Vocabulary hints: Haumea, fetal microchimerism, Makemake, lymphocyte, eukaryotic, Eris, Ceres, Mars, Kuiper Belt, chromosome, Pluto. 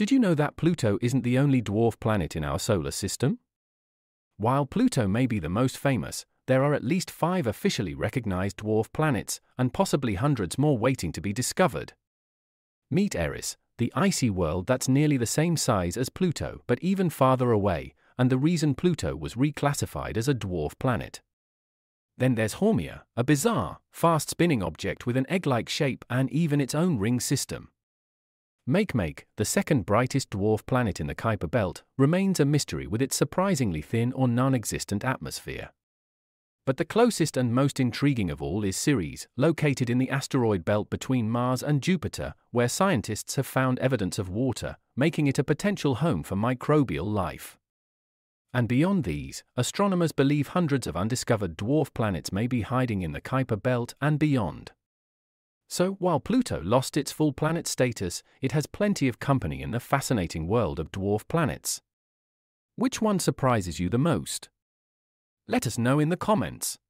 Did you know that Pluto isn't the only dwarf planet in our solar system? While Pluto may be the most famous, there are at least 5 officially recognized dwarf planets, and possibly hundreds more waiting to be discovered. Meet Eris, the icy world that's nearly the same size as Pluto but even farther away, and the reason Pluto was reclassified as a dwarf planet. Then there's Haumea, a bizarre, fast-spinning object with an egg-like shape and even its own ring system. Makemake, the second brightest dwarf planet in the Kuiper Belt, remains a mystery with its surprisingly thin or non-existent atmosphere. But the closest and most intriguing of all is Ceres, located in the asteroid belt between Mars and Jupiter, where scientists have found evidence of water, making it a potential home for microbial life. And beyond these, astronomers believe hundreds of undiscovered dwarf planets may be hiding in the Kuiper Belt and beyond. So, while Pluto lost its full planet status, it has plenty of company in the fascinating world of dwarf planets. Which one surprises you the most? Let us know in the comments.